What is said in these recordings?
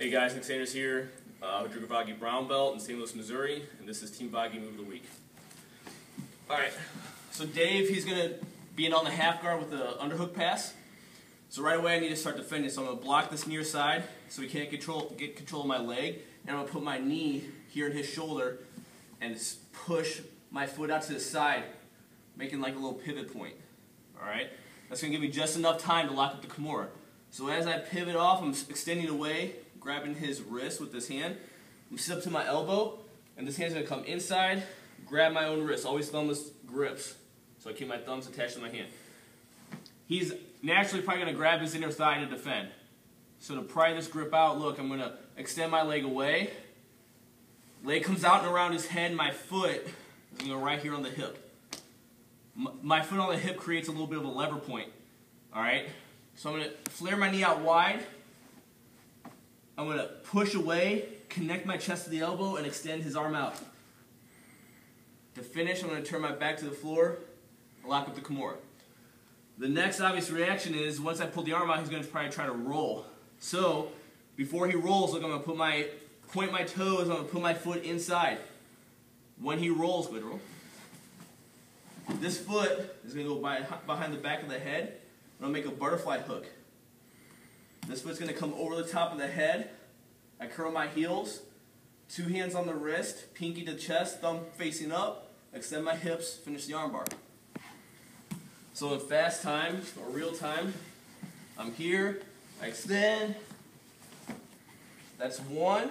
Hey guys, Nick Sanders here, Team Vaghi Brown Belt in St. Louis, Missouri, and this is Team Vaghi Move of the Week. Alright, so Dave, he's going to be in on the half guard with the underhook pass. So right away I need to start defending, so I'm going to block this near side so he can't get control of my leg, and I'm going to put my knee here in his shoulder and push my foot out to the side, making like a little pivot point. Alright, that's going to give me just enough time to lock up the Kimura. So as I pivot off, I'm extending away, grabbing his wrist with this hand. I'm going to sit up to my elbow, and this hand's going to come inside, grab my own wrist. Always thumbless grips, so I keep my thumbs attached to my hand. He's naturally probably going to grab his inner thigh to defend. So to pry this grip out, look, I'm going to extend my leg away. Leg comes out and around his head, my foot is going to go right here on the hip. My foot on the hip creates a little bit of a lever point. Alright? So I'm going to flare my knee out wide. I'm going to push away, connect my chest to the elbow, and extend his arm out. To finish, I'm going to turn my back to the floor and lock up the Kimura. The next obvious reaction is, once I pull the arm out, he's going to probably try to roll. So, before he rolls, look, I'm going to point my toes, I'm going to put my foot inside. When he rolls, this foot is going to go behind the back of the head, and I'll make a butterfly hook. This foot's going to come over the top of the head. I curl my heels, two hands on the wrist, pinky to chest, thumb facing up, extend my hips, finish the armbar. So in fast time, or real time, I'm here, I extend, that's one,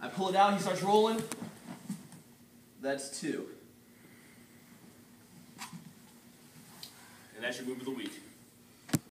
I pull it out, he starts rolling, that's two. And that's your move of the week.